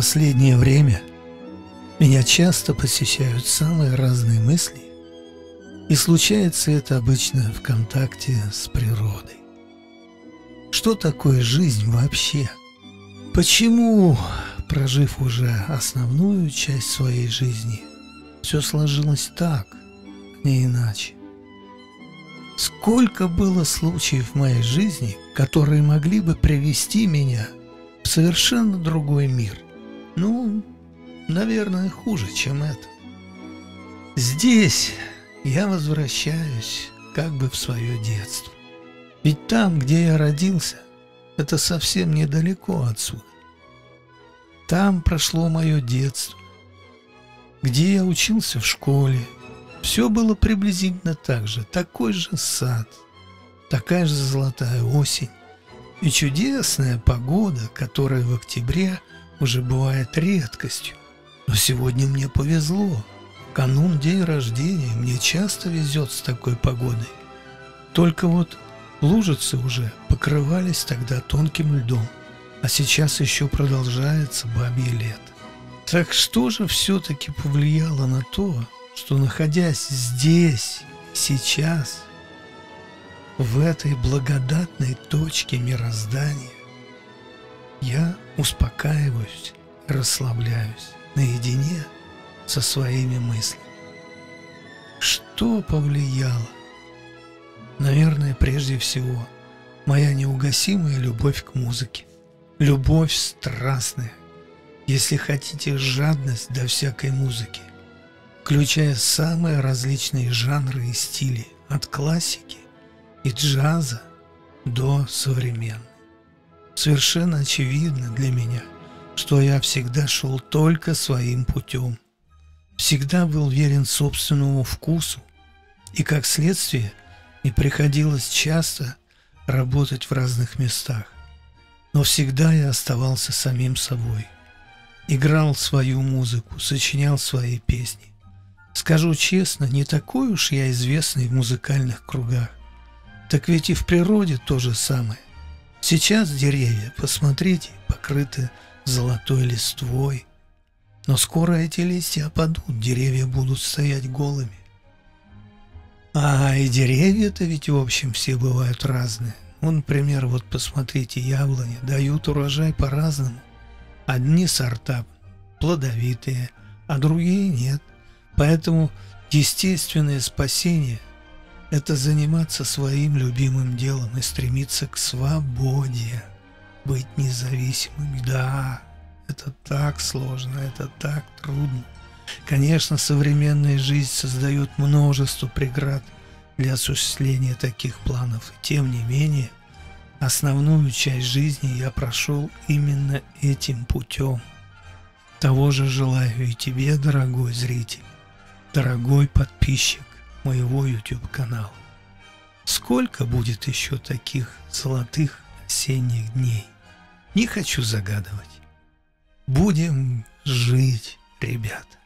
последнее время меня часто посещают самые разные мысли, и случается это обычно в контакте с природой. Что такое жизнь вообще? Почему, прожив уже основную часть своей жизни, все сложилось так, не иначе? Сколько было случаев в моей жизни, которые могли бы привести меня в совершенно другой мир? Ну, наверное, хуже, чем это. Здесь я возвращаюсь как бы в свое детство. Ведь там, где я родился, это совсем недалеко отсюда. Там прошло мое детство, где я учился в школе. Все было приблизительно так же, такой же сад, такая же золотая осень и чудесная погода, которая в октябре уже бывает редкостью. Но сегодня мне повезло, канун день рождения, мне часто везет с такой погодой. Только вот лужицы уже покрывались тогда тонким льдом, а сейчас еще продолжается бабье лето. Так что же все-таки повлияло на то, что, находясь здесь, сейчас, в этой благодатной точке мироздания, я успокаиваюсь и расслабляюсь наедине со своими мыслями? Что повлияло? Наверное, прежде всего, моя неугасимая любовь к музыке. Любовь страстная, если хотите, жадность до всякой музыки, включая самые различные жанры и стили, от классики и джаза до современной. Совершенно очевидно для меня, что я всегда шел только своим путем, всегда был верен собственному вкусу, и, как следствие, мне приходилось часто работать в разных местах. Но всегда я оставался самим собой, играл свою музыку, сочинял свои песни. Скажу честно, не такой уж я известный в музыкальных кругах. Так ведь и в природе то же самое. Сейчас деревья, посмотрите, покрыты золотой листвой. Но скоро эти листья опадут, деревья будут стоять голыми. А и деревья-то ведь в общем все бывают разные. Ну, например, вот посмотрите, яблони дают урожай по-разному. Одни сорта плодовитые, а другие нет. Поэтому естественное спасение – это заниматься своим любимым делом и стремиться к свободе, быть независимым. Да, это так сложно, это так трудно. Конечно, современная жизнь создает множество преград для осуществления таких планов. И тем не менее, основную часть жизни я прошел именно этим путем. Того же желаю и тебе, дорогой зритель, дорогой подписчик моего YouTube-канала. Сколько будет еще таких золотых осенних дней? Не хочу загадывать. Будем жить, ребята.